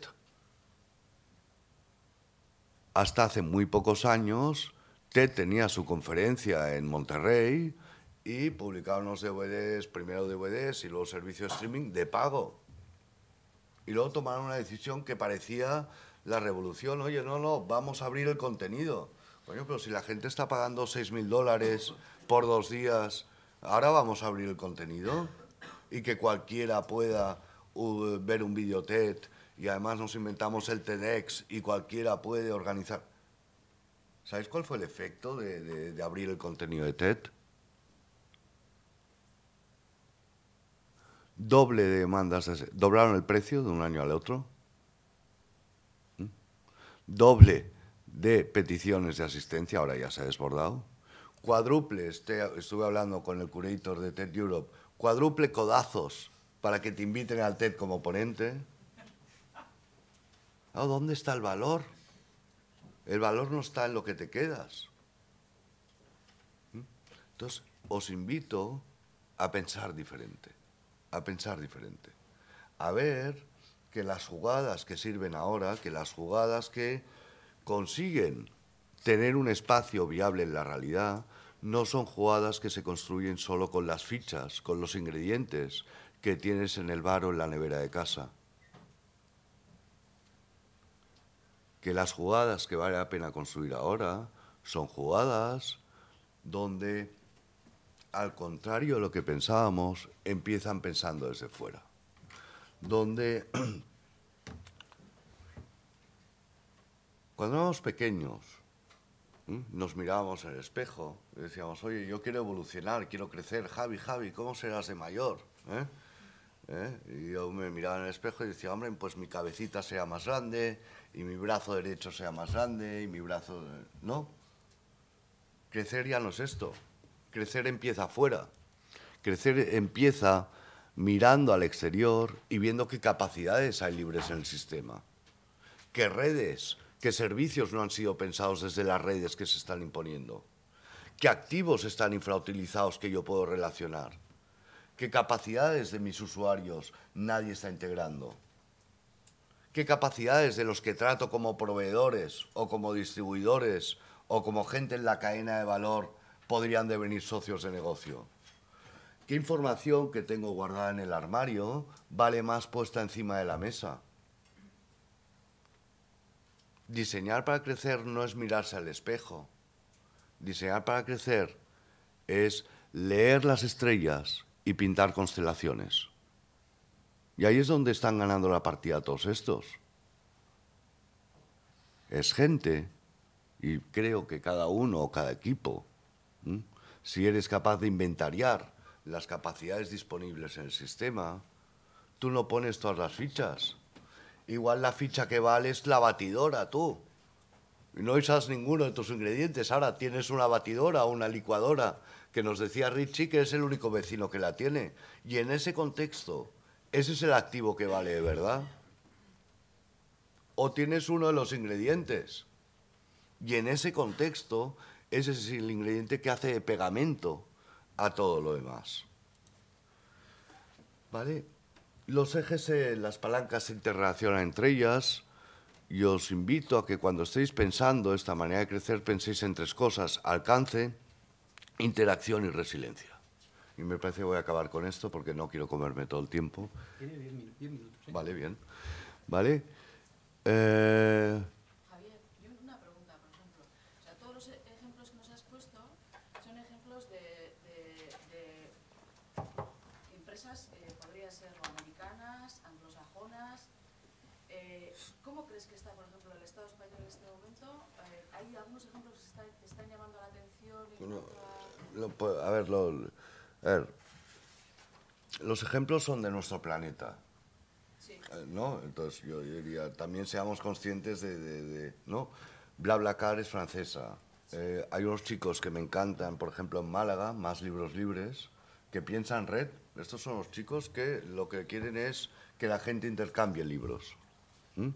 Hasta hace muy pocos años, TED tenía su conferencia en Monterrey y publicaba unos D V Ds, primero D V Ds y luego servicio de streaming de pago. Y luego tomaron una decisión que parecía la revolución. Oye, no, no, vamos a abrir el contenido. Coño, pero si la gente está pagando seis mil dólares por dos días, ahora vamos a abrir el contenido y que cualquiera pueda uh, ver un vídeo TED, y además nos inventamos el TEDx y cualquiera puede organizar. ¿Sabéis cuál fue el efecto de, de, de abrir el contenido de TED? Doble de demandas, doblaron el precio de un año al otro. ¿Mm? Doble de peticiones de asistencia, ahora ya se ha desbordado. Cuádruple, este, estuve hablando con el curator de TED Europe, cuádruple codazos para que te inviten al TED como ponente. Oh, ¿dónde está el valor? El valor no está en lo que te quedas. ¿Mm? Entonces, os invito a pensar diferente. a pensar diferente, a ver que las jugadas que sirven ahora, que las jugadas que consiguen tener un espacio viable en la realidad, no son jugadas que se construyen solo con las fichas, con los ingredientes que tienes en el bar o en la nevera de casa. Que las jugadas que vale la pena construir ahora son jugadas donde, al contrario de lo que pensábamos, empiezan pensando desde fuera. Donde, cuando éramos pequeños, ¿eh? nos mirábamos en el espejo y decíamos, oye, yo quiero evolucionar, quiero crecer, Javi, Javi, ¿cómo serás de mayor? ¿Eh? ¿Eh? Y yo me miraba en el espejo y decía, hombre, pues mi cabecita sea más grande, y mi brazo derecho sea más grande, y mi brazo... No, crecer ya no es esto. Crecer empieza afuera, crecer empieza mirando al exterior y viendo qué capacidades hay libres en el sistema, qué redes, qué servicios no han sido pensados desde las redes que se están imponiendo, qué activos están infrautilizados que yo puedo relacionar, qué capacidades de mis usuarios nadie está integrando, qué capacidades de los que trato como proveedores o como distribuidores o como gente en la cadena de valor podrían devenir socios de negocio. ¿Qué información que tengo guardada en el armario vale más puesta encima de la mesa? Diseñar para crecer no es mirarse al espejo. Diseñar para crecer es leer las estrellas y pintar constelaciones. Y ahí es donde están ganando la partida todos estos. Es gente, y creo que cada uno o cada equipo, si eres capaz de inventariar las capacidades disponibles en el sistema, tú no pones todas las fichas. Igual la ficha que vale es la batidora, tú. Y no usas ninguno de tus ingredientes. Ahora tienes una batidora o una licuadora, que nos decía Richie que es el único vecino que la tiene. Y en ese contexto, ese es el activo que vale, ¿verdad? O tienes uno de los ingredientes. Y en ese contexto... ese es el ingrediente que hace de pegamento a todo lo demás. ¿Vale? Los ejes, eh, las palancas se interrelacionan entre ellas, y os invito a que cuando estéis pensando esta manera de crecer, penséis en tres cosas: alcance, interacción y resiliencia. Y me parece que voy a acabar con esto porque no quiero comerme todo el tiempo. Tiene diez minutos. ¿Sí? Vale, bien. Vale. Eh... ¿Cómo crees que está, por ejemplo, el Estado español en este momento? Eh, hay algunos ejemplos que están, que están llamando la atención Bueno, lo, a ver, lo, a ver, los ejemplos son de nuestro planeta, sí. ¿No? Entonces yo diría, también seamos conscientes de, de, de ¿no? BlaBlaCar es francesa. Sí. Eh, hay unos chicos que me encantan, por ejemplo, en Málaga, Más Libros Libres, que piensan red. Estos son los chicos que lo que quieren es que la gente intercambie libros. ¿Mm?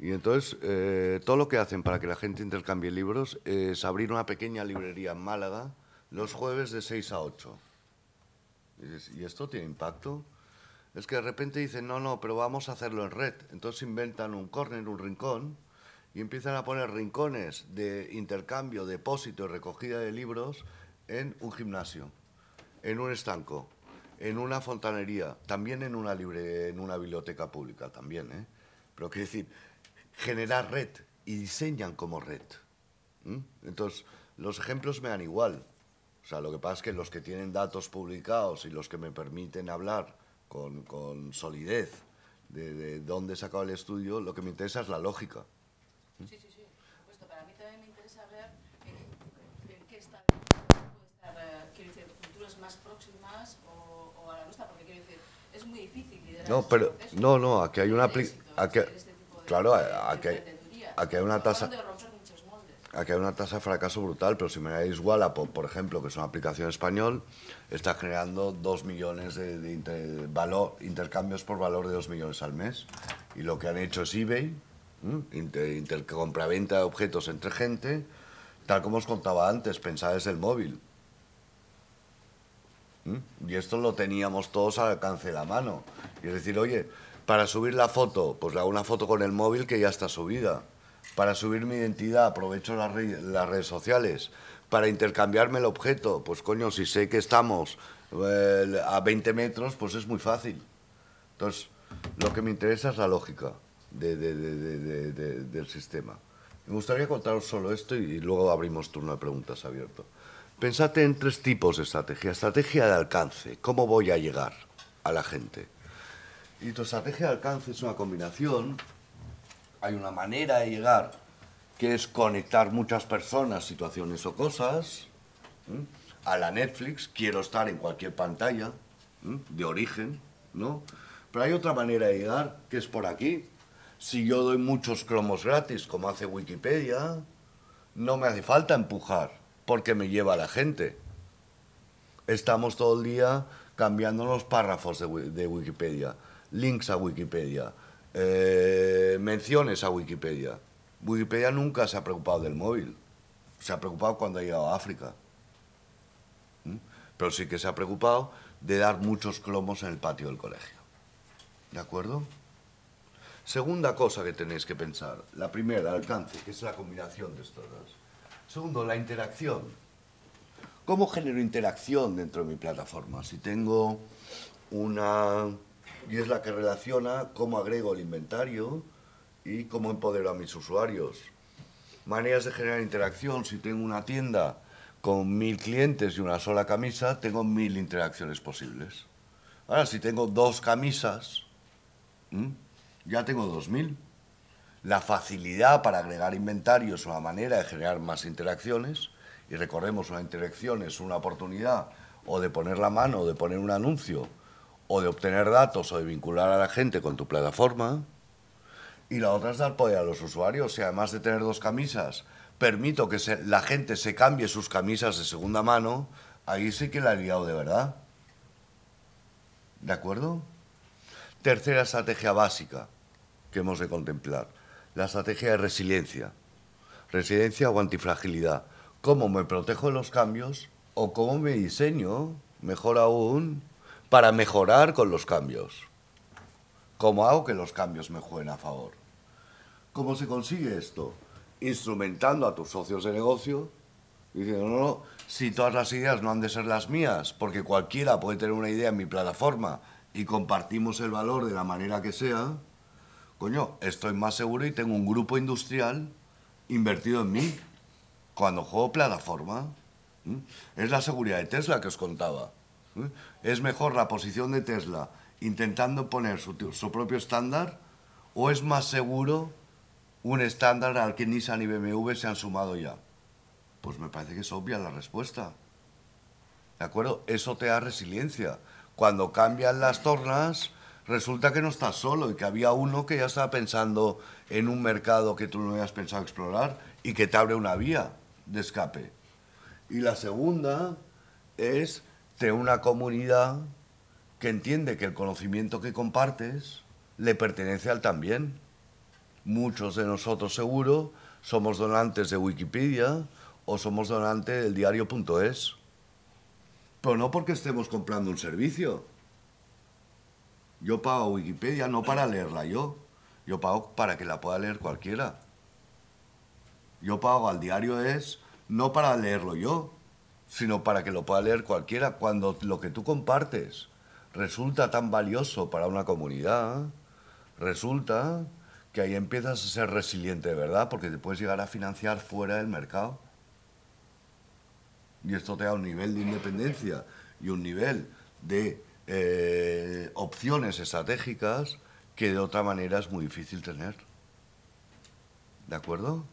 Y entonces, eh, todo lo que hacen para que la gente intercambie libros es abrir una pequeña librería en Málaga los jueves de seis a ocho. Y dices, ¿y esto tiene impacto? Es que de repente dicen, no, no, pero vamos a hacerlo en red. Entonces inventan un córner, un rincón, y empiezan a poner rincones de intercambio, depósito y recogida de libros en un gimnasio, en un estanco, en una fontanería, también en una, libre, en una biblioteca pública, también, ¿eh? Pero quiero decir, generar red y diseñan como red. ¿Mm? Entonces, los ejemplos me dan igual. O sea, lo que pasa es que los que tienen datos publicados y los que me permiten hablar con, con solidez de, de dónde se acaba el estudio, lo que me interesa es la lógica. ¿Mm? Sí, sí, sí. Puesto, para mí también me interesa ver en, en qué están, quiero decir, futuros más próximas o, o a la nuestra, porque quiero decir, es muy difícil liderar. No, pero, proceso, no, no, aquí hay una... Aquí, claro, aquí, aquí hay una tasa aquí hay una tasa de fracaso brutal, pero si miráis Wallapop, por ejemplo, que es una aplicación español, está generando dos millones de, de, inter, de valor, intercambios por valor de dos millones al mes. Y lo que han hecho es eBay, inter, inter, compraventa de objetos entre gente, tal como os contaba antes, pensad desde el móvil. ¿Mm? Y esto lo teníamos todos al alcance de la mano. Y es decir, oye, para subir la foto, pues le hago una foto con el móvil que ya está subida. Para subir mi identidad, aprovecho las, re las redes sociales. Para intercambiarme el objeto, pues coño, si sé que estamos eh, a veinte metros, pues es muy fácil. Entonces, lo que me interesa es la lógica de, de, de, de, de, de, del sistema. Me gustaría contaros solo esto y, y luego abrimos turno de preguntas abierto. Pensad en tres tipos de estrategia. Estrategia de alcance, ¿cómo voy a llegar a la gente? Y tu estrategia de alcance es una combinación, hay una manera de llegar, que es conectar muchas personas, situaciones o cosas, ¿eh? A la Netflix, quiero estar en cualquier pantalla, ¿eh? De origen, ¿no? Pero hay otra manera de llegar, que es por aquí. Si yo doy muchos cromos gratis, como hace Wikipedia, no me hace falta empujar, porque me lleva a la gente. Estamos todo el día cambiando los párrafos de, de Wikipedia. Links a Wikipedia, eh, menciones a Wikipedia. Wikipedia nunca se ha preocupado del móvil, se ha preocupado cuando ha llegado a África. ¿Mm? Pero sí que se ha preocupado de dar muchos cromos en el patio del colegio. ¿De acuerdo? Segunda cosa que tenéis que pensar. La primera, el alcance, que es la combinación de estas dos. Segundo, la interacción. ¿Cómo genero interacción dentro de mi plataforma? Si tengo una... Y es la que relaciona cómo agrego el inventario y cómo empodero a mis usuarios. Maneras de generar interacción. Si tengo una tienda con mil clientes y una sola camisa, tengo mil interacciones posibles. Ahora, si tengo dos camisas, ¿m? Ya tengo dos mil. La facilidad para agregar inventario es una manera de generar más interacciones. Y recordemos, una interacción es una oportunidad o de poner la mano o de poner un anuncio, o de obtener datos o de vincular a la gente con tu plataforma. Y la otra es dar poder a los usuarios. Si además de tener dos camisas, permito que se, la gente se cambie sus camisas de segunda mano, ahí sí que la he liado de verdad. ¿De acuerdo? Tercera estrategia básica que hemos de contemplar, la estrategia de resiliencia. Resiliencia o antifragilidad. ¿Cómo me protejo de los cambios o cómo me diseño, mejor aún, para mejorar con los cambios? ¿Cómo hago que los cambios me jueguen a favor? ¿Cómo se consigue esto? Instrumentando a tus socios de negocio, diciendo, no, no, si todas las ideas no han de ser las mías, porque cualquiera puede tener una idea en mi plataforma y compartimos el valor de la manera que sea, coño, estoy más seguro y tengo un grupo industrial invertido en mí cuando juego plataforma. ¿Mm? Es la seguridad de Tesla que os contaba. ¿Es mejor la posición de Tesla intentando poner su, su propio estándar o es más seguro un estándar al que Nissan y B M W se han sumado ya? Pues me parece que es obvia la respuesta. ¿De acuerdo? Eso te da resiliencia. Cuando cambian las tornas, resulta que no estás solo y que había uno que ya estaba pensando en un mercado que tú no habías pensado explorar y que te abre una vía de escape. Y la segunda es de una comunidad que entiende que el conocimiento que compartes le pertenece a él también. Muchos de nosotros seguro somos donantes de Wikipedia o somos donantes del diario punto es. Pero no porque estemos comprando un servicio. Yo pago Wikipedia no para leerla yo. Yo pago para que la pueda leer cualquiera. Yo pago al diario es no para leerlo yo, sino para que lo pueda leer cualquiera. Cuando lo que tú compartes resulta tan valioso para una comunidad, resulta que ahí empiezas a ser resiliente de verdad, porque te puedes llegar a financiar fuera del mercado. Y esto te da un nivel de independencia y un nivel de eh, opciones estratégicas que de otra manera es muy difícil tener. ¿De acuerdo?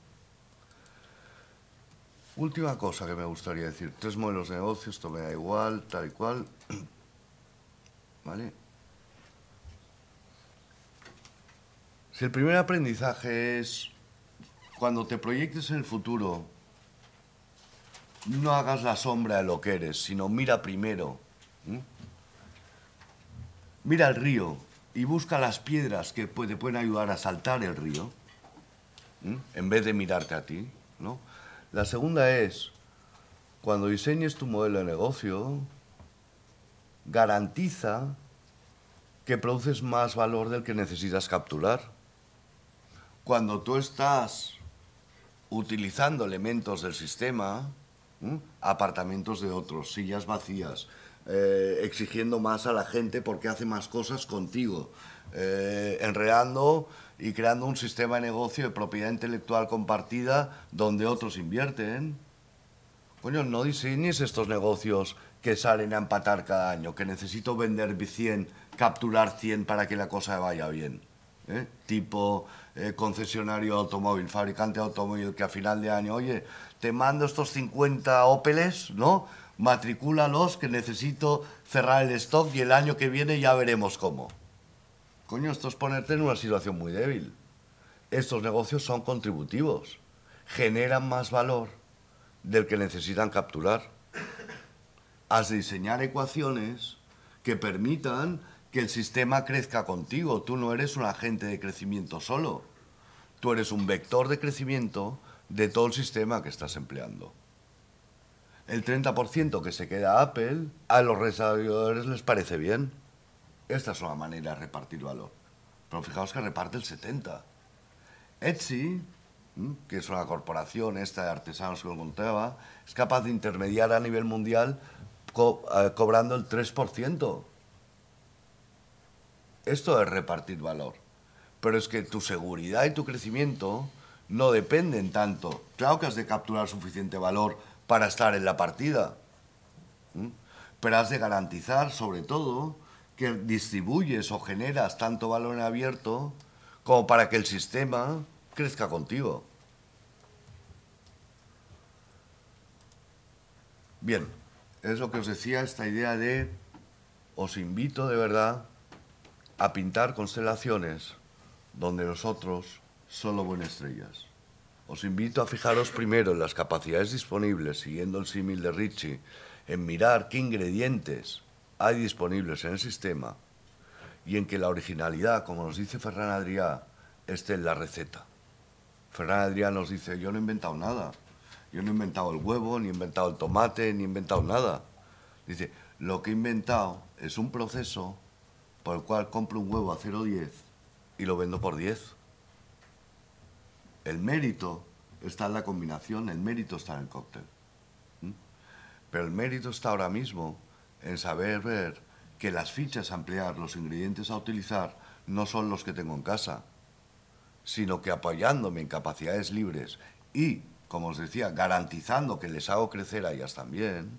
Última cosa que me gustaría decir. Tres modelos de negocio, esto me da igual, tal y cual. ¿Vale? Si el primer aprendizaje es, cuando te proyectes en el futuro, no hagas la sombra de lo que eres, sino mira primero. ¿Mm? Mira el río y busca las piedras que te pueden ayudar a saltar el río, ¿Mm? en vez de mirarte a ti, ¿no? La segunda es, cuando diseñes tu modelo de negocio, garantiza que produces más valor del que necesitas capturar. Cuando tú estás utilizando elementos del sistema, ¿Mm? apartamentos de otros, sillas vacías, eh, exigiendo más a la gente porque hace más cosas contigo, eh, enredando y creando un sistema de negocio de propiedad intelectual compartida donde otros invierten. Coño, no diseñes estos negocios que salen a empatar cada año, que necesito vender cien, capturar cien para que la cosa vaya bien. ¿Eh? Tipo eh, concesionario automóvil, fabricante de automóvil, que a final de año, oye, te mando estos cincuenta Opeles, ¿no? Matricúlalos, que necesito cerrar el stock y el año que viene ya veremos cómo. Coño, esto es ponerte en una situación muy débil. Estos negocios son contributivos, generan más valor del que necesitan capturar. Has de diseñar ecuaciones que permitan que el sistema crezca contigo. Tú no eres un agente de crecimiento solo. Tú eres un vector de crecimiento de todo el sistema que estás empleando. El treinta por ciento que se queda a Apple, a los desarrolladores les parece bien. Esta es una manera de repartir valor. Pero fijaos que reparte el setenta por ciento. Etsy, que es una corporación esta de artesanos que os contaba, es capaz de intermediar a nivel mundial co- eh, cobrando el tres por ciento. Esto es repartir valor. Pero es que tu seguridad y tu crecimiento no dependen tanto. Claro que has de capturar suficiente valor para estar en la partida. ¿Mm? Pero has de garantizar, sobre todo, que distribuyes o generas tanto valor en abierto como para que el sistema crezca contigo. Bien, es lo que os decía, esta idea de... Os invito de verdad a pintar constelaciones donde nosotros solo ven estrellas. Os invito a fijaros primero en las capacidades disponibles, siguiendo el símil de Richie, en mirar qué ingredientes hay disponibles en el sistema y en que la originalidad, como nos dice Ferran Adrià, esté en la receta. Ferran Adrià nos dice, yo no he inventado nada, yo no he inventado el huevo, ni he inventado el tomate, ni he inventado nada. Dice, lo que he inventado es un proceso por el cual compro un huevo a cero coma diez y lo vendo por diez. El mérito está en la combinación, el mérito está en el cóctel. ¿Mm? Pero el mérito está ahora mismo en saber ver que las fichas a emplear, los ingredientes a utilizar, no son los que tengo en casa, sino que apoyándome en capacidades libres y, como os decía, garantizando que les hago crecer a ellas también,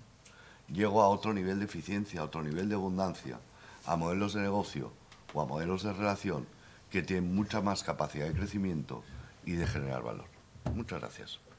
llego a otro nivel de eficiencia, a otro nivel de abundancia, a modelos de negocio o a modelos de relación que tienen mucha más capacidad de crecimiento y de generar valor. Muchas gracias.